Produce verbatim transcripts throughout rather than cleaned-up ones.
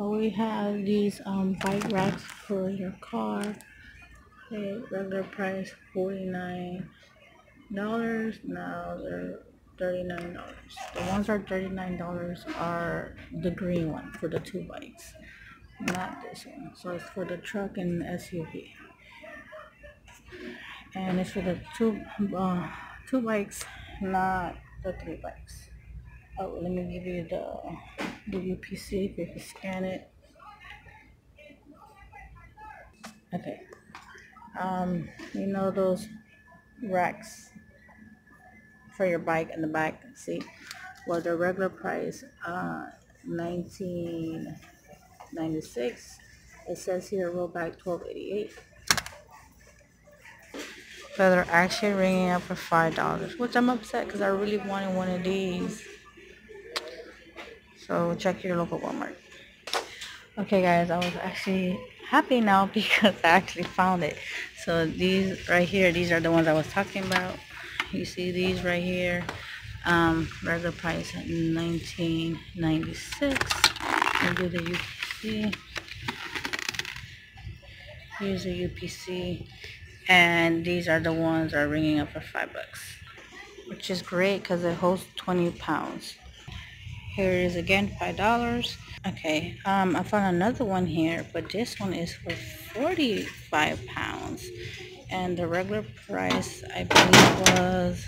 Well, we have these um, bike racks for your car. The regular price forty-nine dollars. Now they're thirty-nine dollars. The ones that are thirty-nine dollars are the green one for the two bikes, not this one. So it's for the truck and the S U V. And it's for the two, uh, two bikes, not the three bikes. Oh, let me give you the W P C if you can scan it. Okay. Um, you know those racks for your bike in the back seat? Well, the regular price, uh, nineteen ninety-six. It says here rollback twelve eighty-eight. So they're actually ringing up for five dollars, which I'm upset because I really wanted one of these. So check your local Walmart. Okay guys, I was actually happy now because I actually found it. So these right here, these are the ones I was talking about. You see these right here. Um, regular price at nineteen ninety-six. We'll do the U P C. Here's the U P C. And these are the ones that are ringing up for five bucks. Which is great because it holds twenty pounds. Here it is again, five dollars. Okay, um, I found another one here, but this one is for forty-five pounds. And the regular price, I believe, was,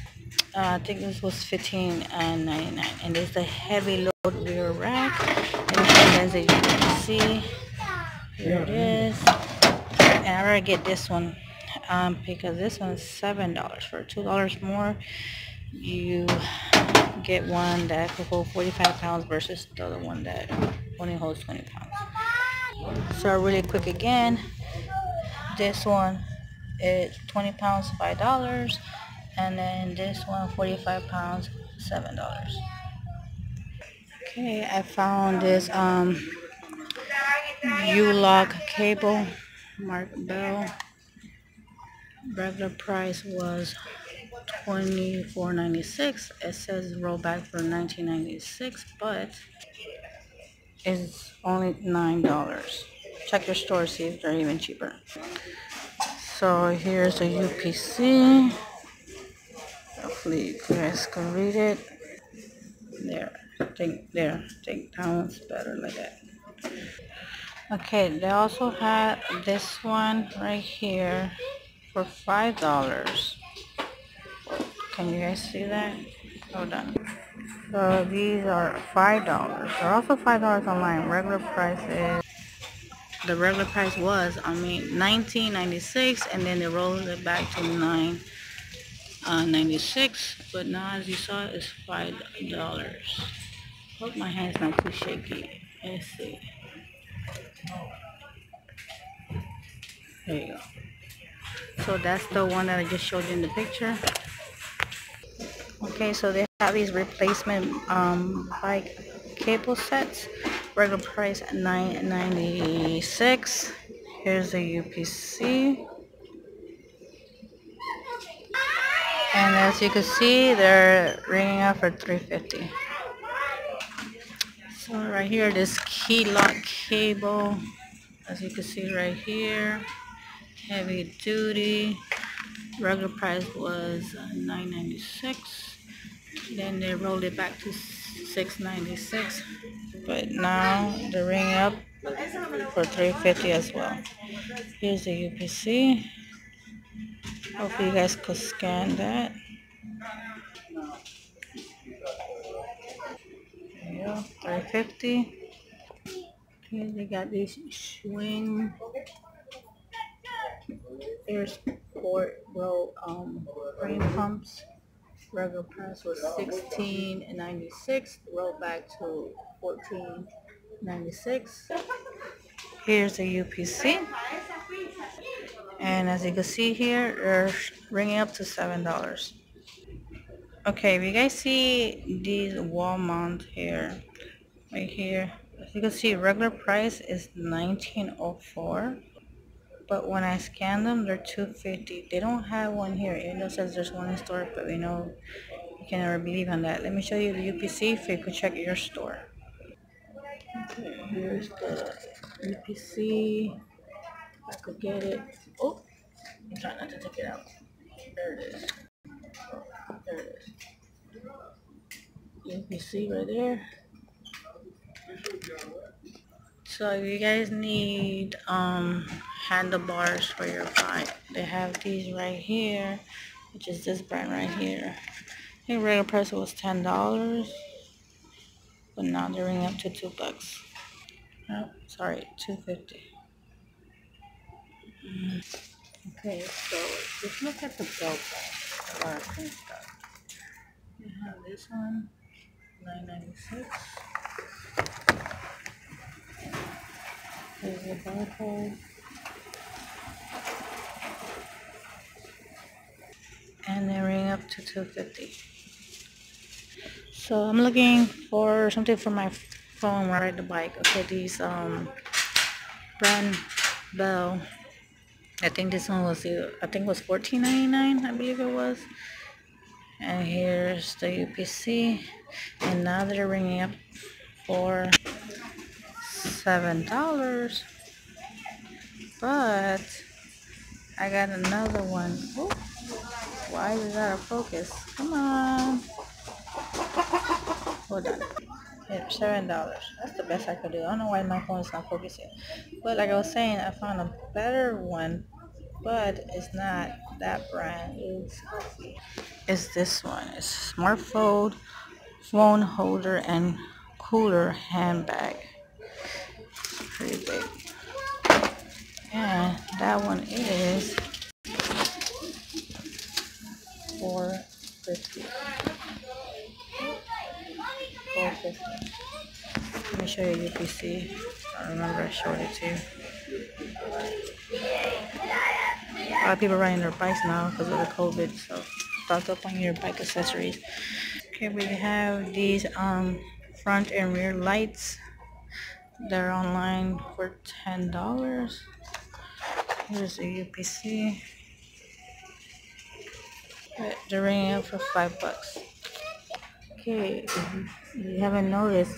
uh, I think this was fifteen ninety-nine. And it's the heavy load rear rack. And as you can see, here it is. And I already get this one um, because this one is seven dollars. For two dollars more, you get one that could hold forty-five pounds versus the other one that only holds twenty pounds. So really quick again, this one is twenty pounds, five dollars, and then this one forty-five pounds, seven dollars. Okay, I found this um U-Log cable, Mark Bell. Regular price was twenty-four ninety-six. It says rollback for nineteen ninety-six, but it's only nine dollars. Check your store, see if they're even cheaper. So here's a U P C. Hopefully you guys can read it. There, I think there. I think that one's better like that. Okay, they also had this one right here for five dollars. Can you guys see that? Hold on. So these are five dollars. They're also five dollars online. Regular price is the regular price was I mean nineteen ninety six, and then they rolled it back to nine uh, ninety six. But now, as you saw, it's five dollars. Hope my hand's not too shaky. Let's see. There you go. So that's the one that I just showed you in the picture. Okay, so they have these replacement um, bike cable sets. Regular price at nine ninety-six. Here's the U P C. And as you can see, they're ringing up for three fifty. So right here, this key lock cable. As you can see right here, heavy duty. Regular price was nine ninety-six. Then they rolled it back to six ninety-six, but now the ring up for three fifty as well. Here's the U P C. Hopefully you guys could scan that. There you go, three fifty. Okay, they got these swing air sport roll um frame pumps. Regular price was sixteen ninety-six, rolled back to fourteen ninety-six. Here's the U P C, and as you can see here, they're ringing up to seven dollars. Okay, if you guys see these wall mount here, right here, as you can see, regular price is nineteen oh four. But when I scan them, they're two fifty. They don't have one here. Even though it says there's one in store, but we know you can never believe on that. Let me show you the U P C if you could check your store. Okay. Here's the U P C. I could get it. Oh, I'm trying not to take it out. There it is. Oh, there it is. U P C right there. So if you guys need um handlebars for your bike, they have these right here, which is this brand right here. I think regular price was ten dollars, but now they're running up to two bucks. Oh, sorry, two fifty. Okay, so let's look at the belt bag. A lot of clean stuff. You have this one, nine ninety six. There's a barcode. And they ring up to two fifty. So I'm looking for something for my phone when I ride the bike. Okay, these um brand Bell. I think this one was the I think it was fourteen ninety-nine, I believe it was. And here's the U P C. And now they're ringing up for seven dollars, but I got another one. Ooh, why is that out of focus? Come on, hold on. Yeah, seven dollars, that's the best I could do. I don't know why my phone is not focusing, but like I was saying, I found a better one, but it's not that brand. It's this one. It's smart fold phone holder and cooler handbag. Pretty big. And that one is four fifty. four fifty. Let me show you U P C. I remember I showed it to you. A lot of people riding their bikes now because of the COVID, so stock up on your bike accessories. Okay, we have these um front and rear lights. They're online for ten dollars. Here's the U P C. They're ringing up for five bucks. Okay, if you haven't noticed,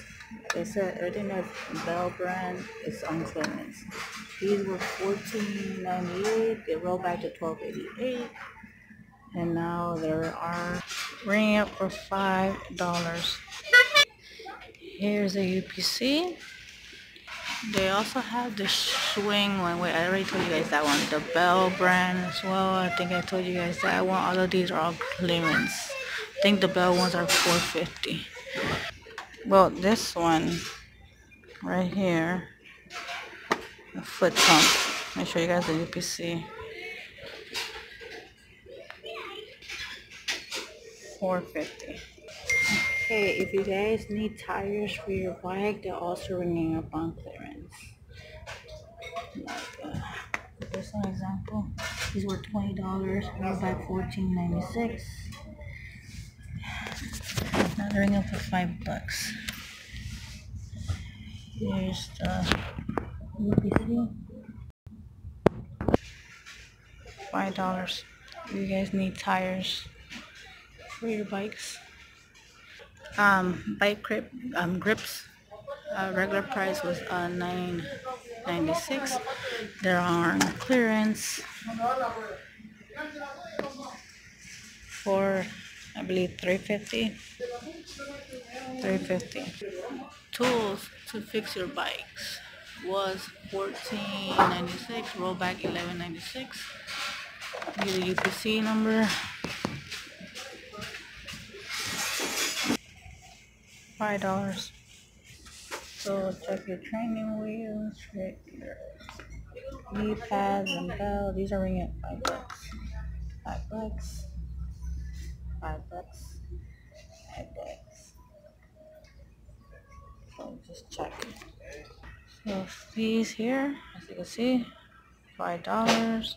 they said everything that's Bell brand is on clearance. These were fourteen ninety-eight. They rolled back to twelve eighty-eight. And now there are ringing up for five dollars. Here's a U P C. They also have the swing one. Wait, I already told you guys that one. The Bell brand as well. I think I told you guys that one. All of these are all clearance. I think the Bell ones are four fifty. Well, this one right here, the foot pump. Let me show you guys the U P C. four fifty. Okay, if you guys need tires for your bike, they're also ringing up on clearance. Like, uh, this one example, these were twenty dollars, rolled by fourteen ninety-six. Now they're ringing up for five bucks. Here's the U P C. five dollars. If you guys need tires for your bikes. Um, bike grip, um, grips, uh, regular price was uh, nine ninety-six. They're on clearance for, I believe, three fifty. three fifty. Tools to fix your bikes was fourteen ninety-six. Rollback eleven ninety-six. Give the U P C number. five dollars. So check your training wheels, check your knee pads and Bell. These are ringing at five bucks. Five bucks. Five bucks. Five bucks. So just check. So these here, as you can see, five dollars.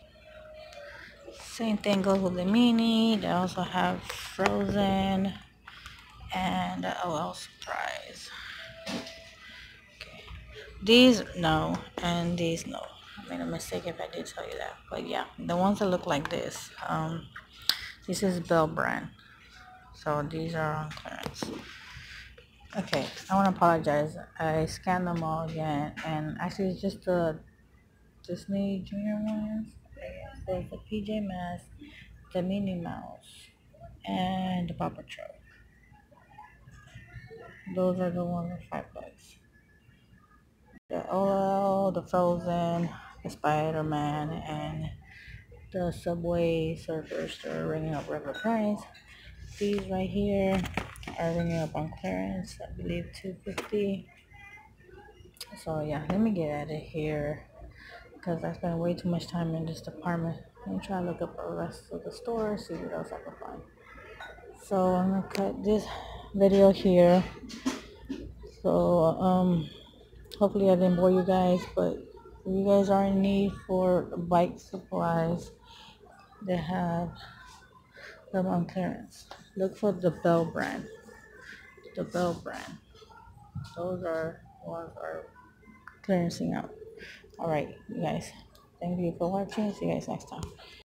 Same thing goes with the Mini. They also have Frozen. And oh, well, surprise. Okay. These no, and these no. I made a mistake if I did tell you that. But yeah, the ones that look like this. Um, this is Bell brand. So these are on clearance. Okay, I want to apologize. I scanned them all again, and actually it's just the Disney Junior ones. There's the P J Masks, the Minnie Mouse, and the Paw Patrol. Those are the ones for five bucks. The O L, the Frozen, the Spider-Man, and the Subway Surfers are ringing up regular price. These right here are ringing up on clearance, I believe two fifty. So yeah, let me get out of here because I spent way too much time in this department. I'm trying to look up the rest of the store, see what else I can find. So I'm gonna cut this video here. So um hopefully I didn't bore you guys, but if you guys are in need for bike supplies, they have them on clearance. Look for the Bell brand. The Bell brand. Those are ones are clearancing out. Alright, you guys. Thank you for watching. See you guys next time.